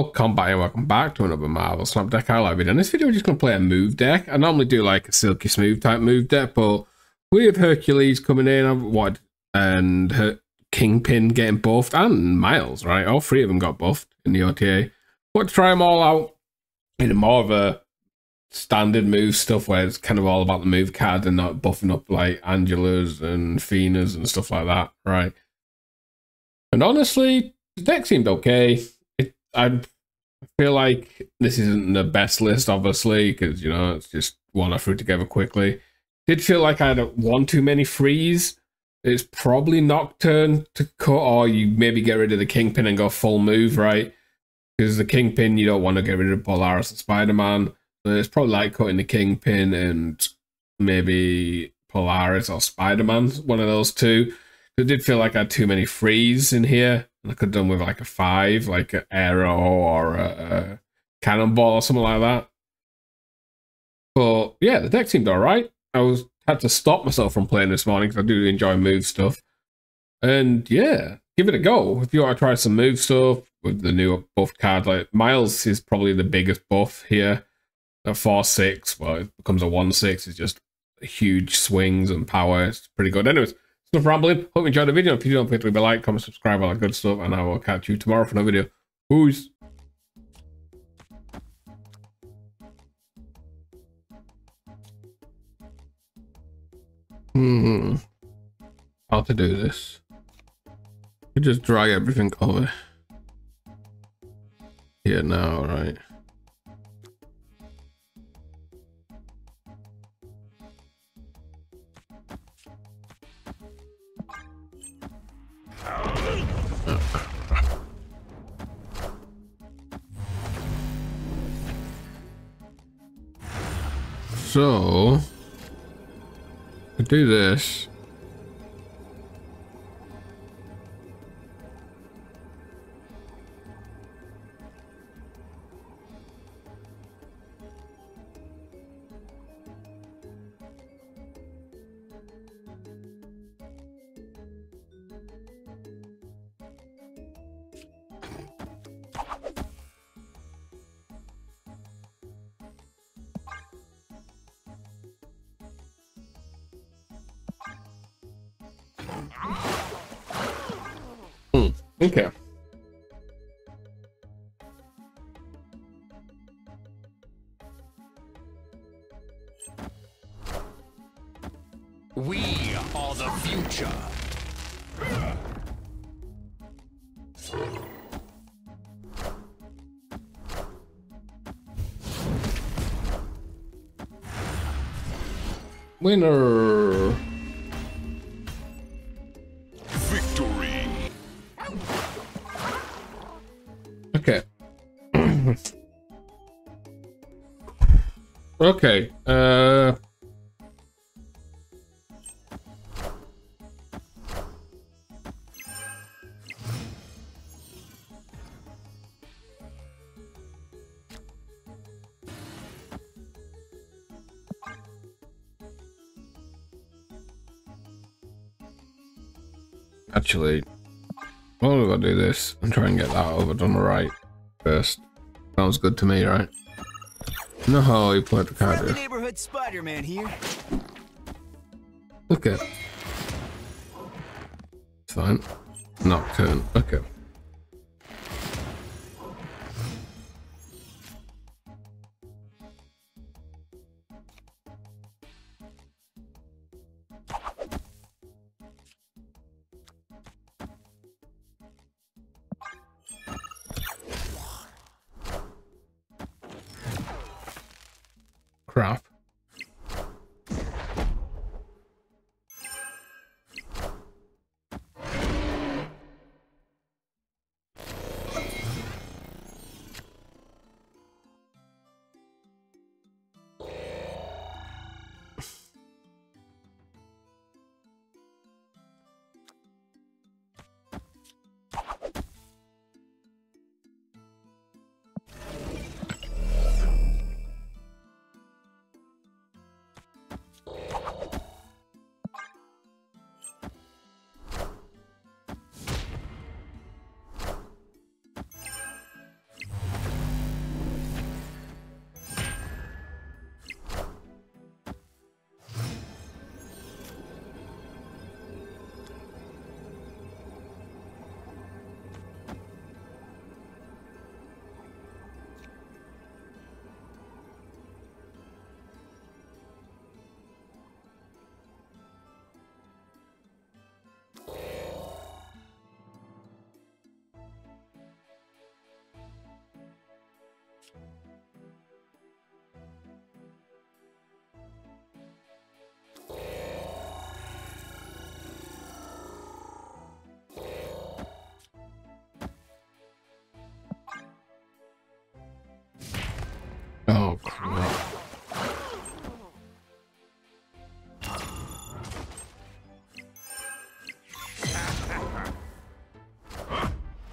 Hello, combat, and welcome back to another Marvel Snap deck highlight video. In this video, we're just going to play a move deck. I normally do like a silky smooth type move deck, but with Hercules coming in, Kingpin getting buffed, and Miles, right? All three of them got buffed in the OTA. But to try them all out in more of a standard move stuff where it's kind of all about the move cards and not buffing up like Angelas and Finas and stuff like that, right? And honestly, the deck seemed okay. I feel like this isn't the best list, obviously, because, you know, it's just one I threw together quickly. Did feel like I had one too many frees. It's probably Nocturne to cut, or you maybe get rid of the Kingpin and go full move, right? Because the Kingpin, you don't want to get rid of Polaris and Spider-Man. So it's probably like cutting the Kingpin and maybe Polaris or Spider-Man, one of those two. It did feel like I had too many frees in here. I could have done with like a 5, like an arrow or a cannonball or something like that. But yeah, the deck seemed all right. I had to stop myself from playing this morning because I do enjoy move stuff. And yeah, give it a go. If you want to try some move stuff with the new buffed card, like Miles is probably the biggest buff here. A 4-6, well, it becomes a 1-6. It's just huge swings and power. It's pretty good. Anyways, enough rambling. Hope you enjoyed the video. If you don't, please leave a like, comment, subscribe, all that good stuff, and I will catch you tomorrow for another video. Peace. How to do this? You just drag everything over here now, right? So, I do this. Okay. We are the future. Winner. Okay, actually, what do I do this and try and get that over done right first? Sounds good to me, right? No, you played the card. Neighborhood Spider-Man here. Okay. Fine. Nocturne. Okay. Crap.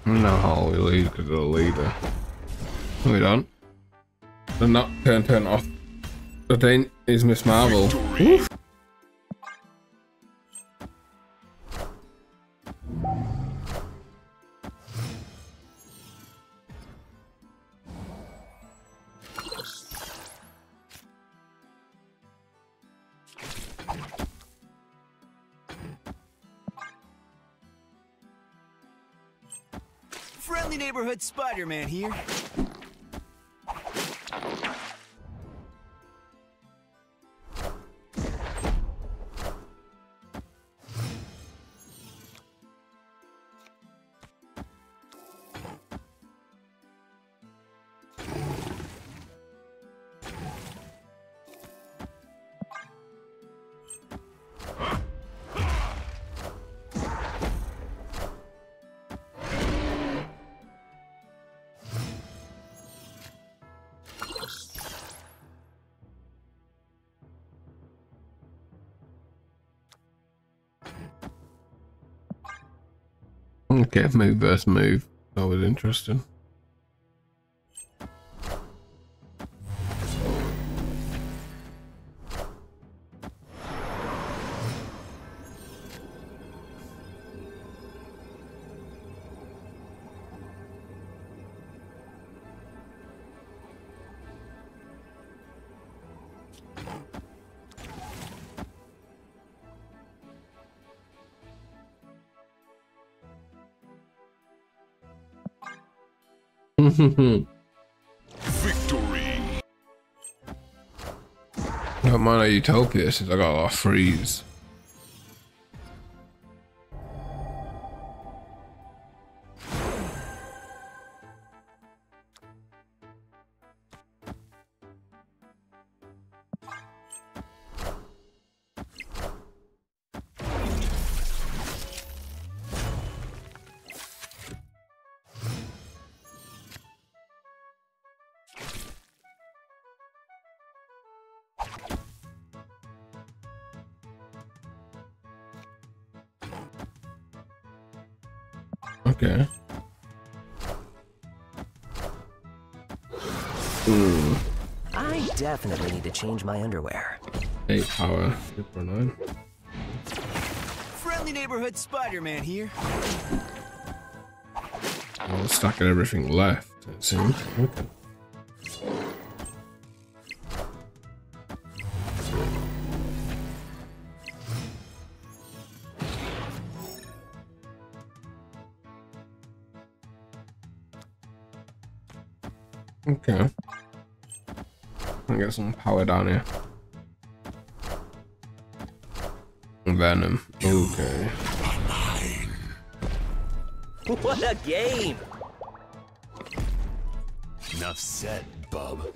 No, we leave to the leader. No, we don't. The Nocturne turn off. The thing is Miss Marvel. Oof. Friendly neighborhood Spider-Man here. Okay, move versus move. That was interesting. Victory. I don't mind a Utopia since I got a lot of freeze. Okay. I definitely need to change my underwear. 8 power. 9. Friendly neighborhood Spider-Man here. Well, stuck at everything left, it seems. Okay. Okay. I'll get some power down here. Venom. Okay. What a game! Enough said, bub.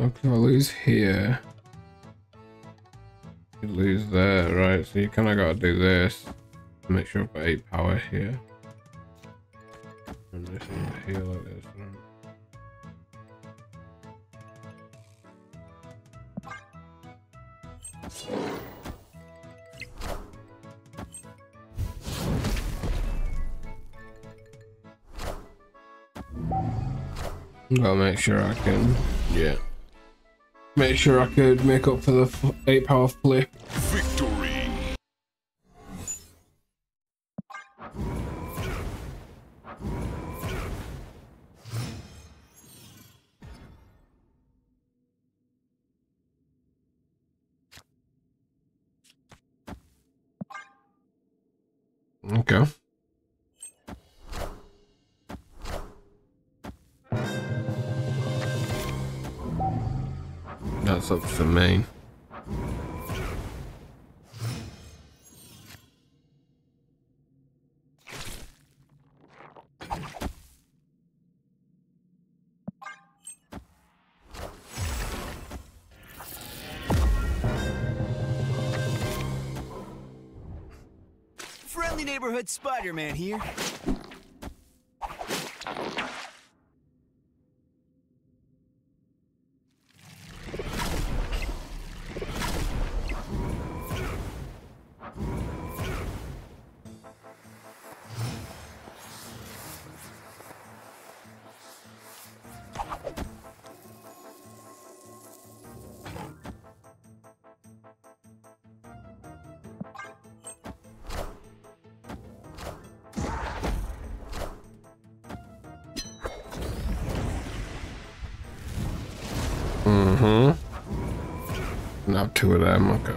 Okay, I lose here. You lose there, right? So you kind of got to do this. Make sure I've got 8 power here. And this one here like this. Gotta make sure I can, yeah. Make sure I could make up for the 8 power flip. Victory. Okay. That's up for me. friendly neighborhood Spider-Man here. Up to it, I'm okay.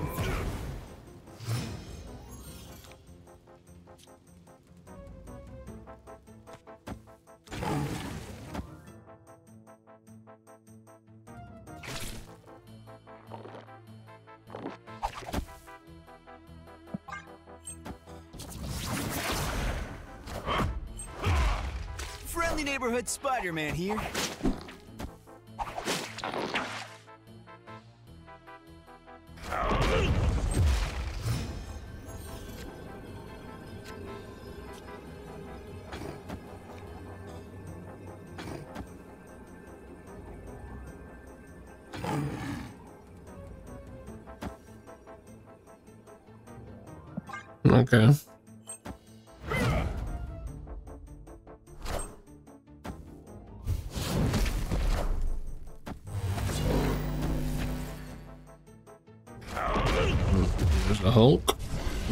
Friendly neighborhood Spider-Man here. Okay. There's the Hulk.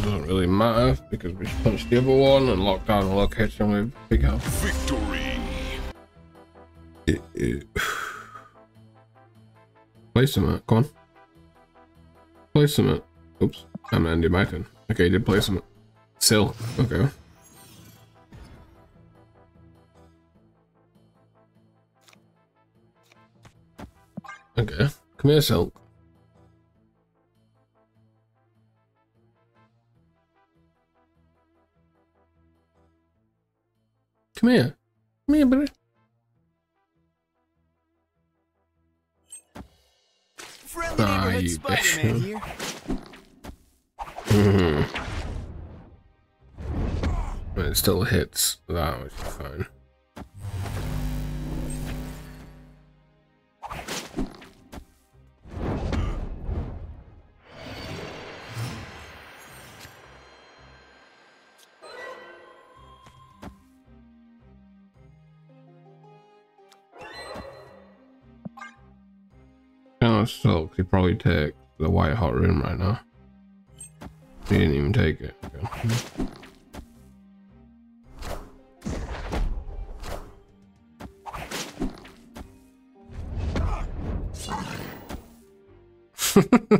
Doesn't really matter because we punched the other one and locked down the location with Big Hulk. Victory. Play some it. Come on. Play some it. Oops. I'm ending my turn. Okay, he did play some Silk. Okay. Okay. Come here, Silk. Come here. Come here, buddy. Ah, you bitch. But it still hits that, which is fine. Oh, so he probably takes the white hot room right now. He didn't even take it. Okay.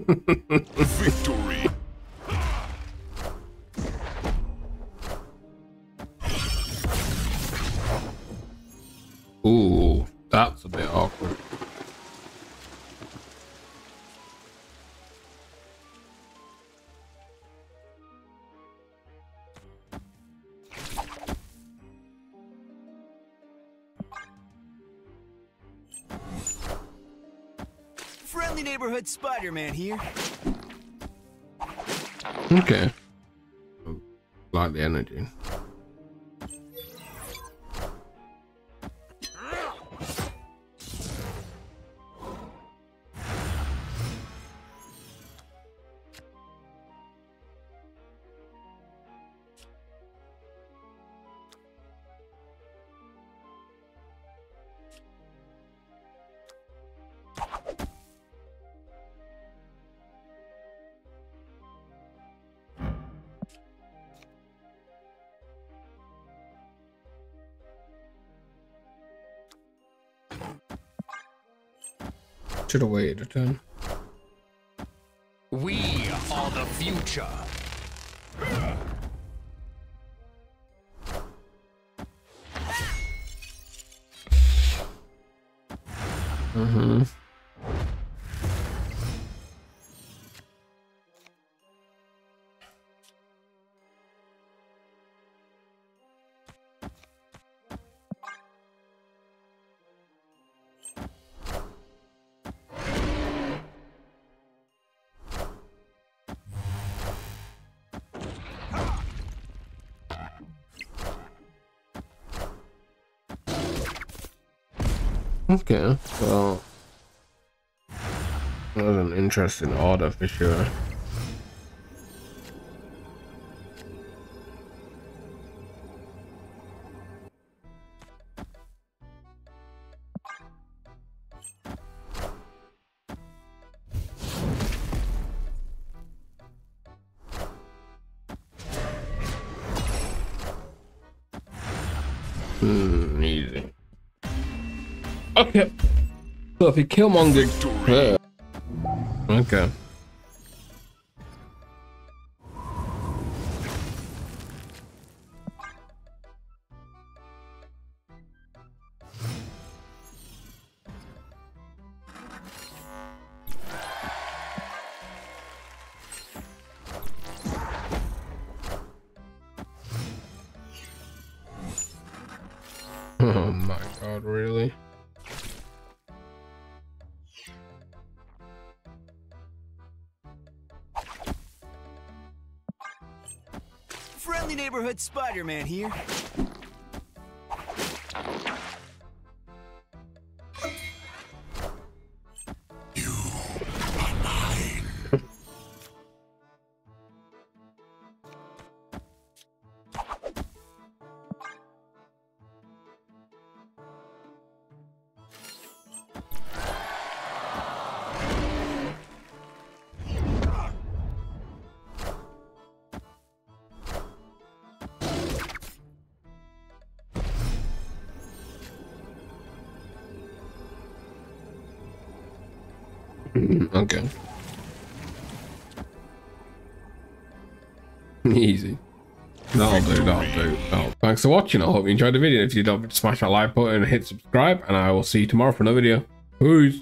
Victory. Ooh, that's a bit awkward. Neighborhood Spider-Man here. Okay. Like the energy. Should have waited a turn. We are the future. Mm-hmm. Okay, well, that was an interesting order for sure. Easy. Okay. So if you Killmonger, okay. Oh my god, really? Friendly neighborhood Spider-Man here. You are mine. Okay. Easy. That'll do. Thanks for watching. I hope you enjoyed the video. If you did, smash that like button and hit subscribe, and I will see you tomorrow for another video. Peace.